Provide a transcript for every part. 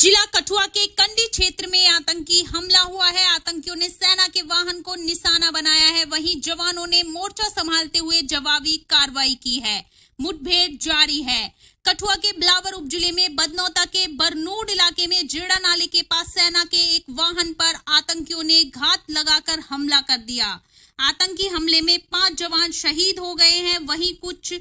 जिला कठुआ के कंडी क्षेत्र में आतंकी हमला हुआ है। आतंकियों ने सेना के वाहन को निशाना बनाया है, वहीं जवानों ने मोर्चा संभालते हुए जवाबी कार्रवाई की है। मुठभेड़ जारी है। कठुआ के बिलावर उपजिले में बदनौता के बरनूड इलाके में जेड़ा नाले के पास सेना के एक वाहन पर आतंकियों ने घात लगाकर हमला कर दिया। आतंकी हमले में 5 जवान शहीद हो गए हैं, वहीं कुछ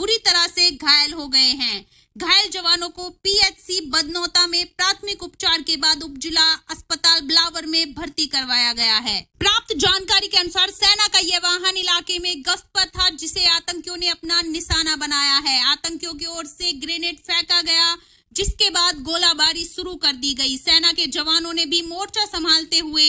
बुरी तरह से घायल हो गए हैं। घायल जवानों को पीएच बदनौता में प्राथमिक उपचार के बाद उपजिला अस्पताल बिलावर में भर्ती करवाया गया है। प्राप्त जानकारी के अनुसार सेना का यह वाहन इलाके में गश्त पर था, जिसे आतंकियों ने अपना निशाना बनाया है। आतंकियों की ओर से ग्रेनेड फेंका गया, जिसके बाद गोलाबारी शुरू कर दी गई। सेना के जवानों ने भी मोर्चा संभालते हुए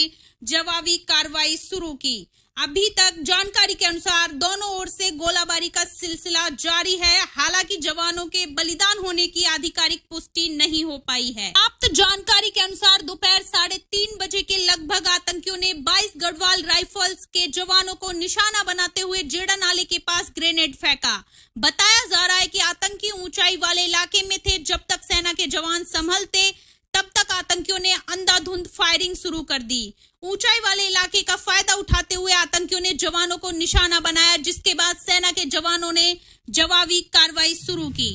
जवाबी कार्रवाई शुरू की। अभी तक जानकारी के अनुसार दोनों ओर से गोलाबारी का सिलसिला जारी है। हालांकि जवानों के बलिदान होने की आधिकारिक पुष्टि नहीं हो पाई है। प्राप्त जानकारी के अनुसार दोपहर 3:30 बजे के लगभग आतंकियों ने 22 गढ़वाल राइफल्स के जवानों को निशाना बनाते हुए जेड़ा नाले के पास ग्रेनेड फेंका। बताया जा रहा है कि आतंकी ऊंचाई वाले इलाके में थे। जब तक सेना के जवान संभलते, तब तक आतंकियों ने अंधाधुंध फायरिंग शुरू कर दी। ऊंचाई वाले इलाके का फायदा उठाते हुए आतंकियों ने जवानों को निशाना बनाया, जिसके बाद सेना के जवानों ने जवाबी कार्रवाई शुरू की।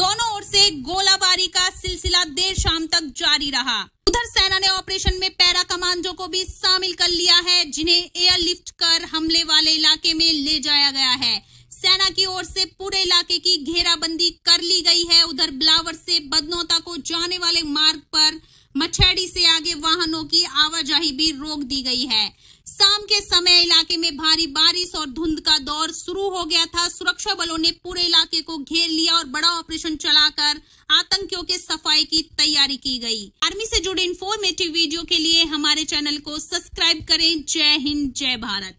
दोनों ओर से गोलाबारी का सिलसिला देर शाम तक जारी रहा। उधर सेना ने ऑपरेशन में पैरा कमांडो को भी शामिल कर लिया है, जिन्हें एयरलिफ्ट कर हमले वाले इलाके में ले जाया गया है। सेना की ओर से पूरे इलाके की घेराबंदी कर ली गई है। उधर बिलावर से बदनौता को जाने वाले मार्ग पर मछेड़ी से आगे वाहनों की आवाजाही भी रोक दी गई है। शाम के समय इलाके में भारी बारिश और धुंध का दौर शुरू हो गया था। सुरक्षा बलों ने पूरे इलाके को घेर लिया और बड़ा ऑपरेशन चलाकर आतंकियों के सफाई की तैयारी की गई। आर्मी से जुड़े इन्फॉर्मेटिव वीडियो के लिए हमारे चैनल को सब्सक्राइब करें। जय हिंद, जय भारत।